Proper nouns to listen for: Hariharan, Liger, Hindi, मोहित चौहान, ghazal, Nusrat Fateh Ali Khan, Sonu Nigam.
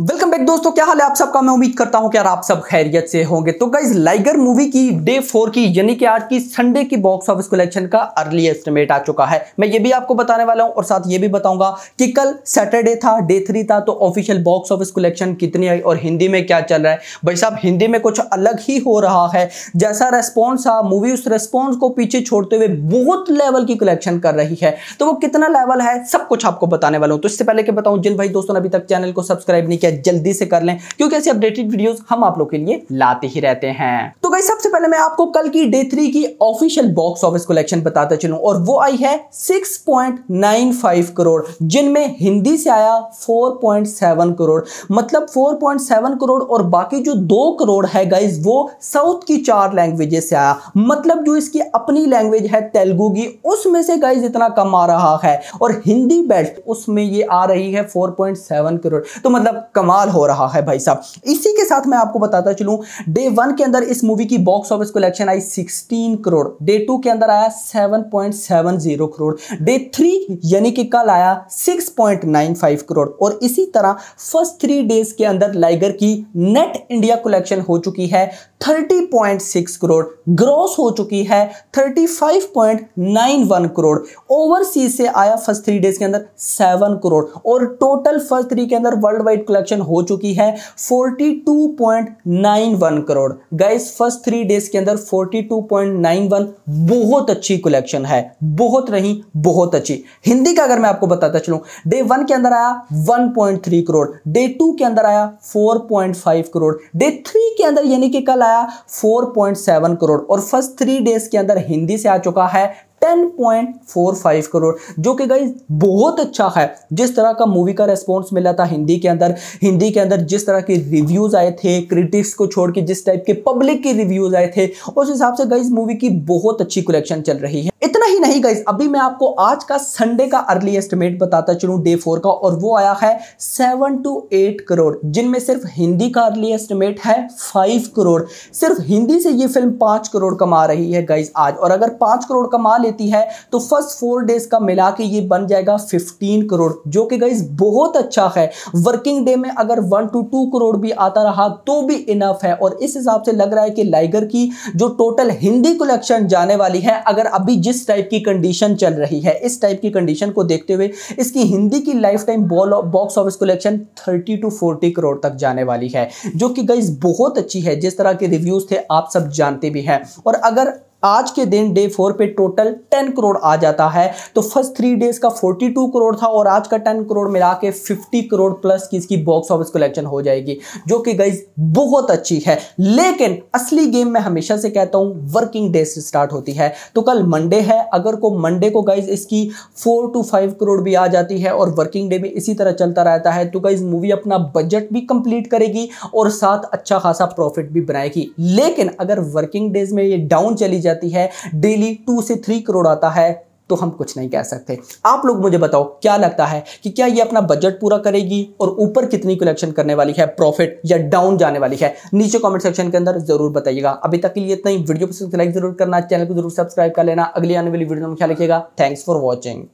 Welcome back दोस्तों, क्या हाल है आप सबका। मैं उम्मीद करता हूं कि यार आप सब खैरियत से होंगे। तो गाइस, लाइगर मूवी की डे 4 की यानी कि आज की संडे की बॉक्स ऑफिस कलेक्शन का अर्ली एस्टिमेट आ चुका है। मैं ये भी आपको बताने वाला हूं और साथ ये भी बताऊंगा कि कल सैटरडे था, डे 3 था, तो ऑफिशियल बॉक्स ऑफिस कलेक्शन कितनी आई और हिंदी में क्या चल रहा है। भाई साहब, हिंदी में कुछ अलग ही हो रहा है। जैसा रेस्पॉन्स था मूवी, उस रेस्पॉन्स को पीछे छोड़ते हुए बहुत लेवल की कलेक्शन कर रही है। तो वो कितना लेवल है सब कुछ आपको बताने वाला हूँ। तो इससे पहले कि बताऊँ, जिन भाई दोस्तों ने अभी तक चैनल को सब्सक्राइब नहीं जल्दी से कर लें, क्योंकि ऐसी अपडेटेड वीडियोस हम आप लोग के लिए लाते ही रहते हैं। तो गाइस, सबसे पहले मैं आपको कल की डे 3 की ऑफिशियल बॉक्स ऑफिस कलेक्शन बताता चलूं और वो आई है 6.95 करोड़, जिनमें हिंदी से आया 4.7 करोड़, मतलब 4.7 करोड़ और बाकी जो 2 करोड़ है गाइस वो साउथ की 4 लैंग्वेजेस से आया, मतलब जो इसकी अपनी लैंग्वेज है तेलुगु की, उसमें से गाइस इतना कम आ रहा है और हिंदी बेल्ट उसमें ये आ रही है 4.7 करोड़। तो मतलब कमाल हो रहा है भाई साहब। इसी के साथ मैं आपको बताता चलूं, डे 1 के अंदर इस मूवी की बॉक्स ऑफिस कलेक्शन आई 16 करोड़, डे 2 के अंदर आया 7.70 करोड़, डे 3 यानी कि कल आया 6.95 करोड़ और इसी तरह फर्स्ट 3 डेज के अंदर लाइगर की नेट इंडिया कलेक्शन हो चुकी है 30.6 करोड़, ग्रॉस हो चुकी है 35.91 करोड़, ओवरसीज से आया फर्स्ट 3 डेज के अंदर 7 करोड़ और टोटल फर्स्ट 3 के अंदर वर्ल्ड वाइड कलेक्शन हो चुकी है 42.91 करोड़। गाइस, फर्स्ट 3 डेज के अंदर 42.91 बहुत अच्छी कलेक्शन है, बहुत नहीं बहुत अच्छी। हिंदी का अगर मैं आपको बताता चलूं, डे 1 के अंदर आया 1.3 करोड़, डे 2 के अंदर आया 4.5 करोड़, डे 3 के अंदर यानी कि कल आया 4.7 करोड़ और फर्स्ट 3 डेज के अंदर हिंदी से आ चुका है 10.45 करोड़, जो कि गाइस बहुत अच्छा है। जिस तरह का मूवी का रेस्पॉन्स मिला था हिंदी के अंदर जिस तरह के रिव्यूज आए थे, क्रिटिक्स को छोड़ के जिस टाइप के पब्लिक के रिव्यूज आए थे, उस हिसाब से गाइस मूवी की बहुत अच्छी कलेक्शन चल रही है। इतना ही नहीं गाइस, अभी मैं आपको आज का संडे का अर्ली एस्टिमेट बताता चलूं डे 4 का और वो आया है 7 to 8 करोड़, जिनमें सिर्फ हिंदी का अर्ली एस्टिमेट है 5 करोड़। सिर्फ हिंदी से ये फिल्म 5 करोड़ कमा रही है गाइस आज, और अगर 5 करोड़ कमा लेती है तो फर्स्ट 4 डेज का मिला के ये बन जाएगा 15 करोड़, जो कि गाइस बहुत अच्छा है। वर्किंग डे में अगर 1 to 2 करोड़ भी आता रहा तो भी इनफ है और इस हिसाब से लग रहा है कि लाइगर की जो टोटल हिंदी कलेक्शन जाने वाली है, अगर अभी जिस टाइप की कंडीशन चल रही है, इस टाइप की कंडीशन को देखते हुए इसकी हिंदी की life time box office collection 30 to 40 crore तक जाने वाली है, जो कि गाइस बहुत अच्छी है। जिस तरह के रिव्यूज थे आप सब जानते भी हैं और अगर आज के दिन डे 4 पे टोटल 10 करोड़ आ जाता है तो फर्स्ट 3 डेज का 42 करोड़ था और आज का 10 करोड़ मिला के 50 करोड़ प्लस की इसकी बॉक्स ऑफिस कलेक्शन हो जाएगी, जो कि गाइस बहुत अच्छी है। लेकिन असली गेम मैं हमेशा से कहता हूं वर्किंग डे से स्टार्ट होती है, तो कल मंडे है, अगर को मंडे को गाइज इसकी 4 to 5 करोड़ भी आ जाती है और वर्किंग डे में इसी तरह चलता रहता है तो गाइज मूवी अपना बजट भी कंप्लीट करेगी और साथ अच्छा खासा प्रॉफिट भी बनाएगी। लेकिन अगर वर्किंग डेज में ये डाउन चली जाती है, डेली 2 से 3 करोड़ आता है, तो हम कुछ नहीं कह सकते। आप लोग मुझे बताओ क्या लगता है कि क्या ये अपना बजट पूरा करेगी और ऊपर कितनी कलेक्शन करने वाली है, प्रॉफिट, या डाउन जाने वाली है? नीचे कमेंट सेक्शन के अंदर जरूर बताइएगा। अभी तक के लिए इतना ही। वीडियो पसंद लाइक जरूर करना, चैनल को जरूर सब्सक्राइब कर लेना। अगली आने वाली वीडियो में ख्याल रखिएगा। Thanks for watching.